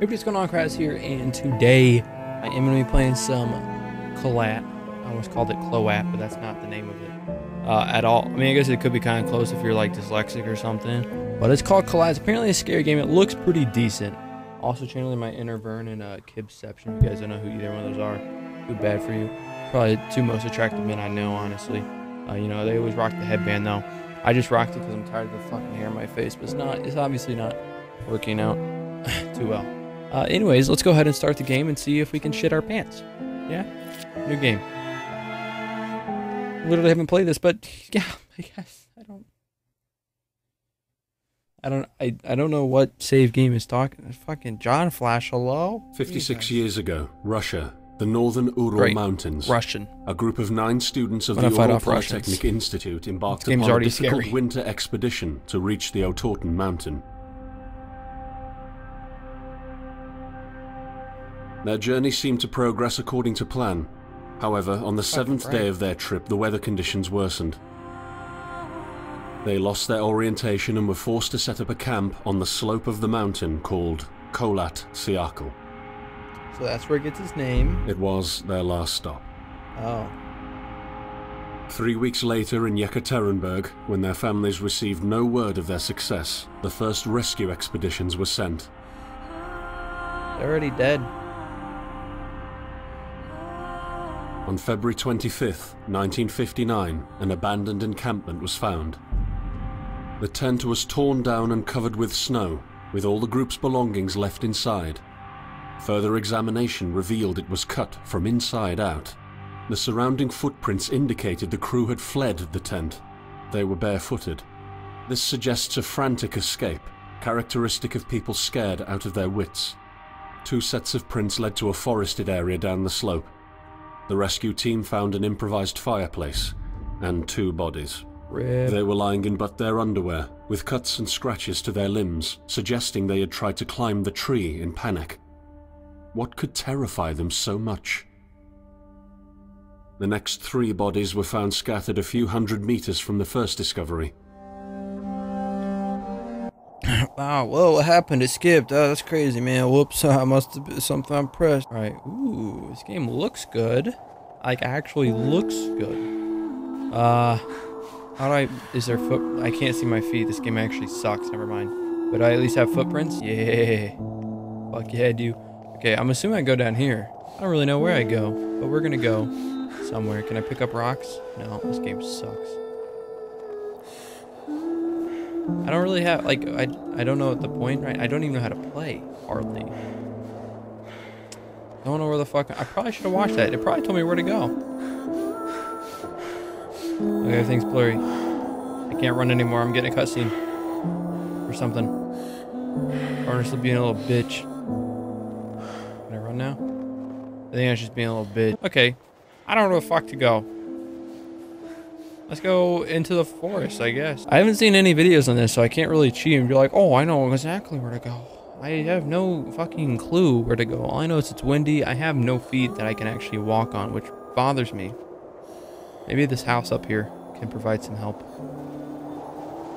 Hey, what's going on, Kryoz here, and today I am going to be playing some Kholat. I almost called it Kholat, but that's not the name of it at all. I mean, I guess it could be kind of close if you're like dyslexic or something, but it's called Kholat. It's apparently a scary game. It looks pretty decent. Also channeling my inner Vern and Kibception. If you guys don't know who either one of those are, too bad for you. Probably two most attractive men I know, honestly. You know, they always rock the headband though. I just rocked it because I'm tired of the fucking hair in my face, but it's obviously not working out too well. Anyways, let's go ahead and start the game and see if we can shit our pants. Yeah? New game. Literally haven't played this, but yeah, I guess. I don't know what save game is talking. Fucking John Flash, hello? 56 years ago, Russia, the northern Ural Mountains. Russian. A group of 9 students of the Ural Polytechnic Institute embarked upon a difficult winter expedition to reach the Otorten Mountain. Their journey seemed to progress according to plan. However, on the 7th day of their trip, the weather conditions worsened. They lost their orientation and were forced to set up a camp on the slope of the mountain called Kholat Syakhl. So that's where it gets its name. It was their last stop. Oh. 3 weeks later in Yekaterinburg, when their families received no word of their success, the first rescue expeditions were sent. They're already dead. On February 25th, 1959, an abandoned encampment was found. The tent was torn down and covered with snow, with all the group's belongings left inside. Further examination revealed it was cut from inside out. The surrounding footprints indicated the crew had fled the tent. They were barefooted. This suggests a frantic escape, characteristic of people scared out of their wits. 2 sets of prints led to a forested area down the slope. The rescue team found an improvised fireplace and 2 bodies. Rip. They were lying in but their underwear, with cuts and scratches to their limbs, suggesting they had tried to climb the tree in panic. What could terrify them so much? The next 3 bodies were found scattered a few hundred meters from the first discovery. Wow, whoa, what happened? It skipped. Oh, that's crazy, man. Whoops, I must have been something I'm pressed. Alright, ooh, this game looks good. Like, actually looks good. How do I, is there foot, I can't see my feet. This game actually sucks, never mind. But I at least have footprints? Yeah. Fuck yeah, dude. Okay, I'm assuming I go down here. I don't really know where I go, but we're gonna go somewhere. Can I pick up rocks? No, this game sucks. I don't really have, like, I don't know at the point, right? I don't even know how to play, hardly. I don't know where the fuck, I probably should have watched that. It probably told me where to go. Okay, everything's blurry. I can't run anymore. I'm getting a cutscene. Or something. Or just being a little bitch. Can I run now? I think I was just being a little bitch. Okay. I don't know where the fuck to go. Let's go into the forest, I guess. I haven't seen any videos on this, so I can't really cheat and be like, oh, I know exactly where to go. I have no fucking clue where to go. All I know is it's windy. I have no feet that I can actually walk on, which bothers me. Maybe this house up here can provide some help.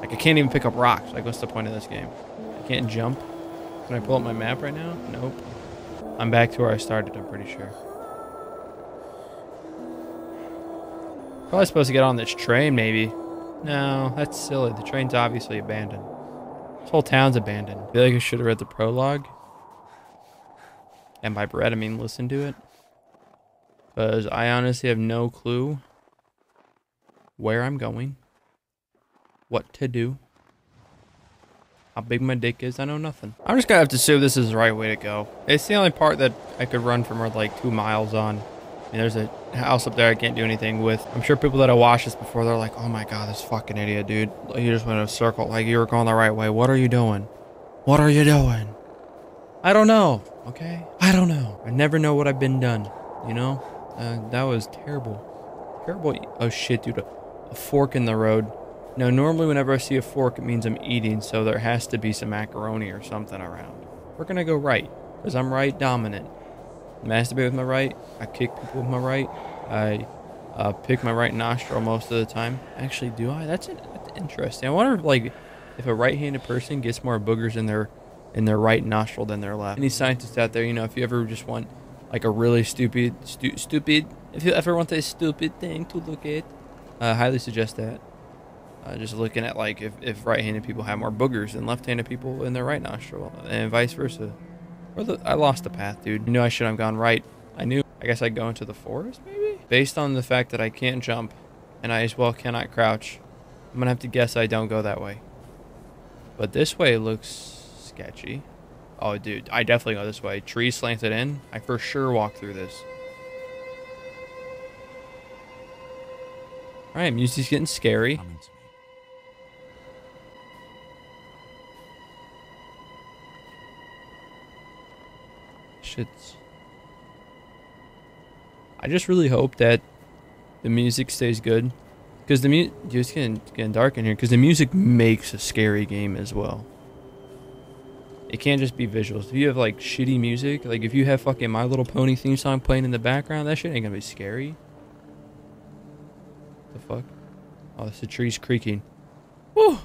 Like, I can't even pick up rocks. Like, what's the point of this game? I can't jump. Can I pull up my map right now? Nope. I'm back to where I started, I'm pretty sure. Probably supposed to get on this train, maybe. No, that's silly. The train's obviously abandoned. This whole town's abandoned. I feel like I should have read the prologue. And by read, I mean listen to it. Because I honestly have no clue where I'm going, what to do, how big my dick is. I know nothing. I'm just gonna have to assume this is the right way to go. It's the only part that I could run from, or like 2 miles on. And there's a house up there I can't do anything with. I'm sure people that have watched this before, they're like, oh my god, this fucking idiot, dude. You just went in a circle. Like, you were going the right way. What are you doing? What are you doing? I don't know. Okay? I don't know. I never know what I've been done. You know? That was terrible. Terrible. Oh shit, dude. A fork in the road. Now, normally whenever I see a fork, it means I'm eating, so there has to be some macaroni or something around. We're gonna go right, because I'm right dominant. Masturbate with my right. I kick people with my right. I pick my right nostril most of the time. Actually, do I? That's interesting. I wonder if, like, if a right-handed person gets more boogers in their in their right nostril than their left. Any scientists out there, you know, if you ever just want like a really stupid, if you ever want a stupid thing to look at, I highly suggest that. Just looking at like if right-handed people have more boogers than left-handed people in their right nostril and vice versa. Or I lost the path, dude. I knew I should have gone right. I guess I'd go into the forest maybe? Based on the fact that I can't jump and I as well cannot crouch, I'm gonna have to guess I don't go that way. But this way looks sketchy. Oh dude, I definitely go this way. Trees slanted in. I for sure walk through this. All right, music's getting scary. Shit's. I just really hope that the music stays good, because the music it's getting dark in here. Because the music makes a scary game as well. It can't just be visuals. If you have like shitty music, like if you have fucking My Little Pony theme song playing in the background, that shit ain't gonna be scary. The fuck? Oh, the tree's creaking. Woo!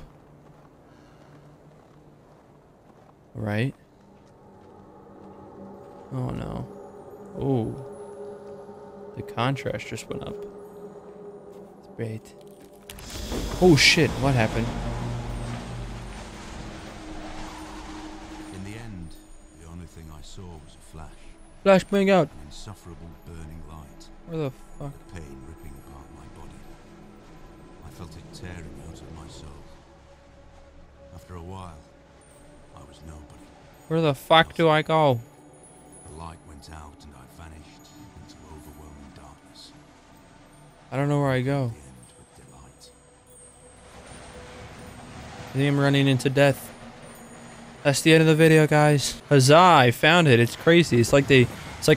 Right? Oh no. Oh. The contrast just went up. It's great. Oh shit, what happened? In the end, the only thing I saw was a flash. Flash bang out. An insufferable burning light. Where the fuck? The pain ripping apart my body. I felt it tearing out of my soul. After a while, I was nobody. Where the fuck do I go? The light went out and I vanished into overwhelming darkness. I don't know where I go. I think I'm running into death. That's the end of the video, guys. Huzzah, I found it. It's crazy. It's like I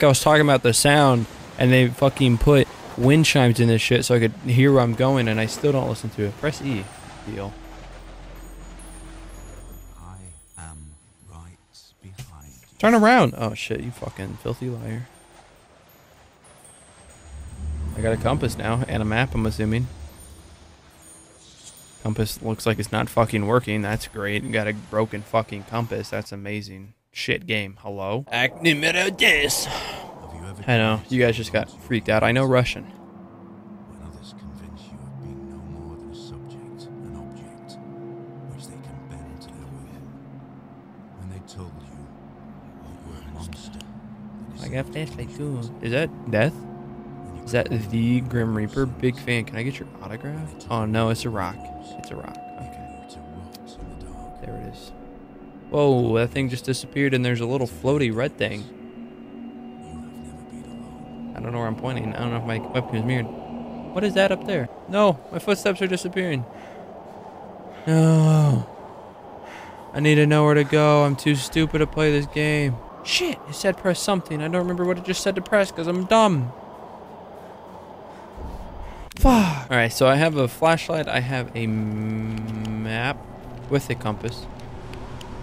was talking about the sound and they fucking put wind chimes in this shit so I could hear where I'm going, and I still don't listen to it. Press E. Deal. Turn around! Oh shit, you fucking filthy liar. I got a compass now, and a map, I'm assuming. Compass looks like it's not fucking working, that's great. You got a broken fucking compass, that's amazing. Shit game, hello? Act numero 10! I know, you guys just got freaked out. I know Russian. When others convince you of being no more than a subject, an object, which they can bend to their will. When they told you, is that death? Is that the Grim Reaper? Big fan. Can I get your autograph? Oh no, it's a rock. It's a rock. Okay. There it is. Whoa, that thing just disappeared and there's a little floaty red thing. I don't know where I'm pointing. I don't know if my webcam is mirrored. What is that up there? No, my footsteps are disappearing. No. I need to know where to go. I'm too stupid to play this game. Shit, it said press something. I don't remember what it just said to press because I'm dumb. Fuck. Alright, so I have a flashlight. I have a map with a compass.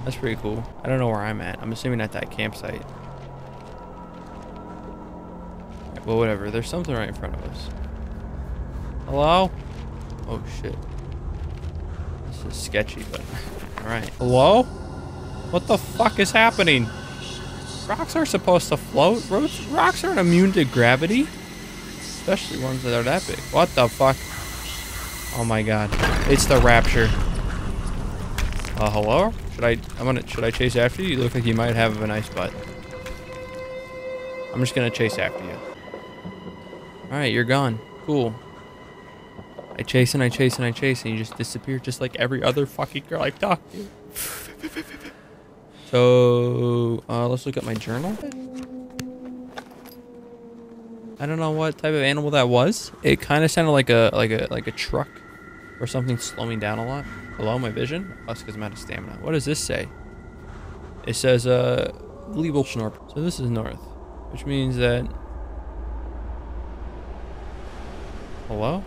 That's pretty cool. I don't know where I'm at. I'm assuming at that campsite. Right, well, whatever. There's something right in front of us. Hello? Oh, shit. This is sketchy, but... Alright. Hello? What the fuck is happening? Rocks are supposed to float. Rocks aren't immune to gravity. Especially ones that are that big. What the fuck? Oh my god. It's the rapture. Hello? Should I chase after you? You look like you might have a nice butt. I'm just gonna chase after you. Alright, you're gone. Cool. I chase and I chase and I chase and you just disappear just like every other fucking girl I've talked to. So, let's look at my journal. I don't know what type of animal that was. It kind of sounded like a truck or something slowing down a lot. Hello, my vision? Plus, because I'm out of stamina. What does this say? It says, Liebelschnorp. So this is north, which means that... Hello?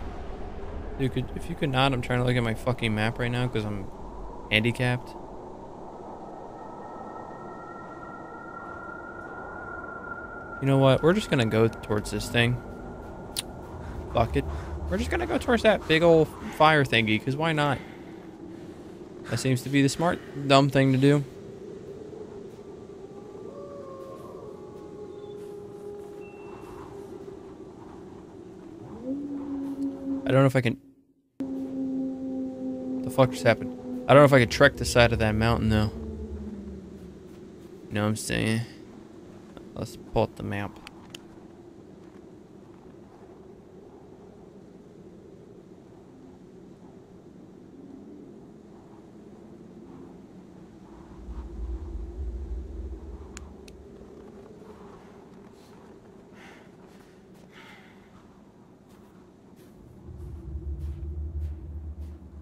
Dude, if you could not, I'm trying to look at my fucking map right now because I'm handicapped. You know what? We're just gonna go towards this thing. Fuck it. We're just gonna go towards that big old fire thingy, because why not? That seems to be the smart, dumb thing to do. I don't know if I can... What the fuck just happened? I don't know if I could trek the side of that mountain, though. You know what I'm saying? Let's pull up the map.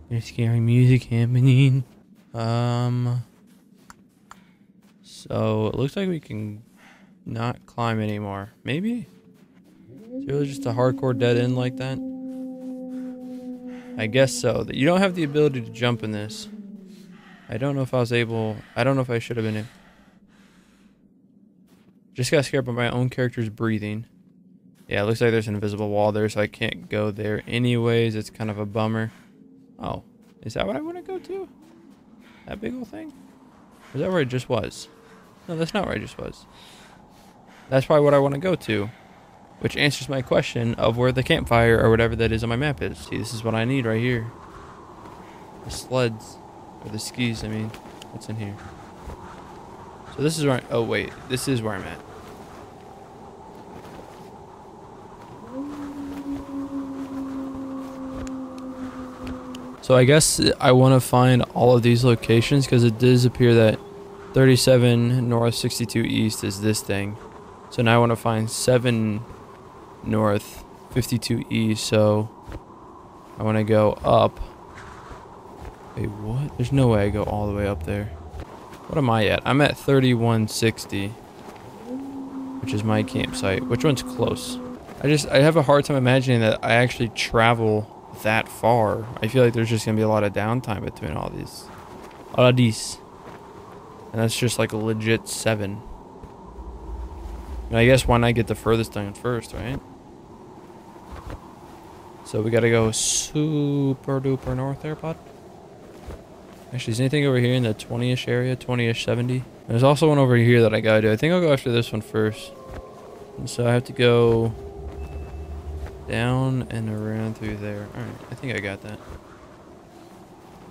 There's scary music happening. So it looks like we can not climb anymore. Maybe? It's really just a hardcore dead end like that? I guess so. You don't have the ability to jump in this. I don't know if I was able... I don't know if I should have been able. Just got scared by my own character's breathing. Yeah, it looks like there's an invisible wall there, so I can't go there anyways. It's kind of a bummer. Oh, is that what I want to go to? That big old thing? Or is that where it just was? No, that's not where I just was. That's probably what I want to go to, which answers my question of where the campfire or whatever that is on my map is. See, this is what I need right here. The sleds, or the skis, I mean. What's in here? So this is where I, oh wait, this is where I'm at. So I guess I want to find all of these locations because it does appear that 37 north, 62 east is this thing. So now I want to find 7 north, 52 east. So I want to go up. Wait, what? There's no way I go all the way up there. What am I at? I'm at 3160, which is my campsite. Which one's close? I have a hard time imagining that I actually travel that far. I feel like there's just gonna be a lot of downtime between all of these, and that's just like a legit 7. And I guess why not get the furthest down first, right? So we gotta go super duper north there, bud. Actually, is anything over here in the 20-ish area, 20-ish 70? There's also one over here that I gotta do. I think I'll go after this one first, and so I have to go down and around through there. Alright, I think I got that.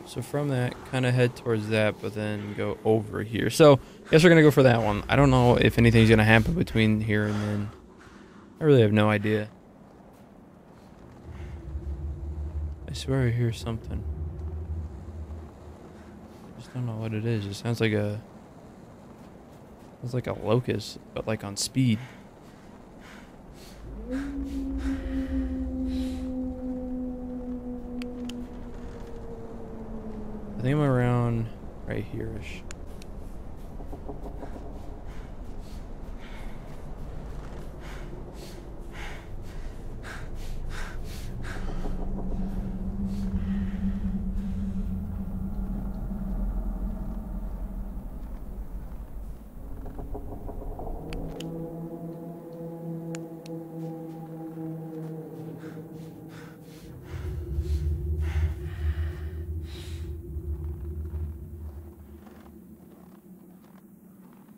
So from that, kind of head towards that, but then go over here. So, I guess we're going to go for that one. I don't know if anything's going to happen between here and then. I really have no idea. I swear I hear something. I just don't know what it is. It sounds like a... It's like a locust, but like on speed. I think I'm around right here-ish.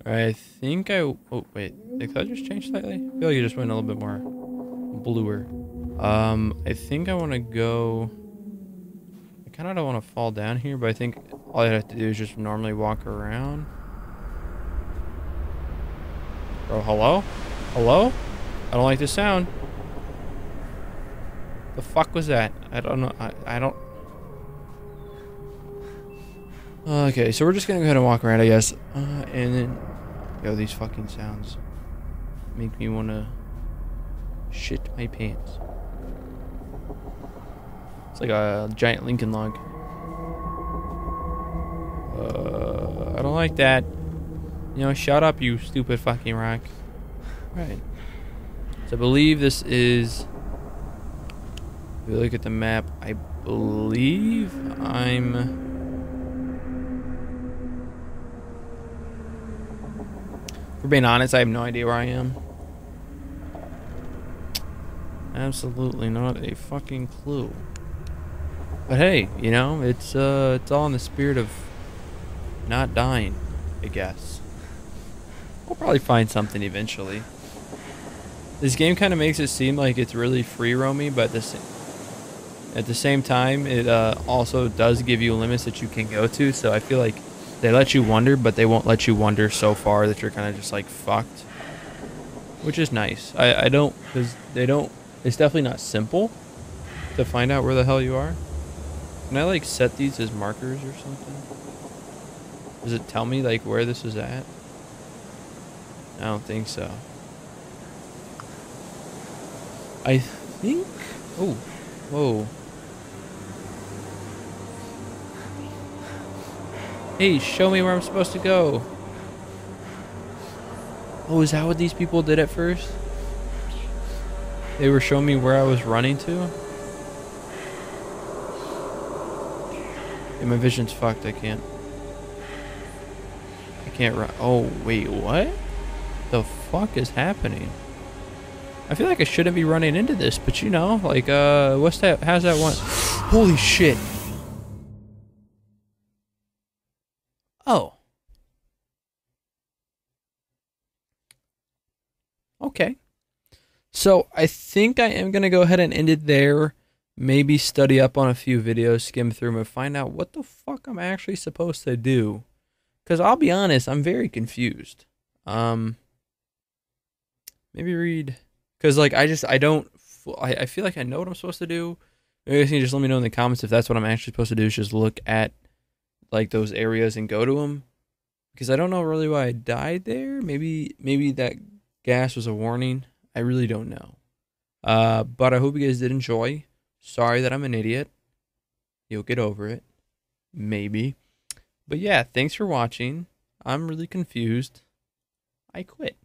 I think I... Oh, wait. Did that just change slightly? I feel like it just went a little bit more bluer. I think I want to go... I kind of don't want to fall down here, but I think all I have to do is just normally walk around. Oh, hello? Hello? I don't like this sound. The fuck was that? I don't know. I don't... Okay, so we're just going to go ahead and walk around, I guess. And then... Yo, these fucking sounds make me want to shit my pants. It's like a giant Lincoln log. I don't like that. You know, shut up, you stupid fucking rock. Right. So I believe this is... If you look at the map, I believe I'm... If we're being honest, I have no idea where I am. Absolutely not a fucking clue. But hey, you know, it's all in the spirit of not dying, I guess. We'll probably find something eventually. This game kind of makes it seem like it's really free roamy, but this At the same time, it also does give you limits that you can go to. So I feel like they let you wander, but they won't let you wander so far that you're kind of just like fucked, which is nice. I don't, because they don't, it's definitely not simple to find out where the hell you are. Can I like set these as markers or something? Does it tell me like where this is at? I don't think so. I think, oh, whoa. Hey, show me where I'm supposed to go. Oh, is that what these people did at first? They were showing me where I was running to? Yeah, my vision's fucked, I can't run. Oh, wait, what? The fuck is happening? I feel like I shouldn't be running into this, but you know, like, what's that, how's that one? Holy shit. Oh. Okay. So I think I am going to go ahead and end it there. Maybe study up on a few videos, skim through them, and find out what the fuck I'm actually supposed to do. Because I'll be honest, I'm very confused. Maybe read... Because, like, I feel like I know what I'm supposed to do. Maybe you can just let me know in the comments if that's what I'm actually supposed to do, is just look at, like, those areas and go to them. Because I don't know really why I died there. Maybe that gas was a warning. I really don't know. But I hope you guys did enjoy. Sorry that I'm an idiot. You'll get over it. Maybe. But, yeah, thanks for watching. I'm really confused. I quit.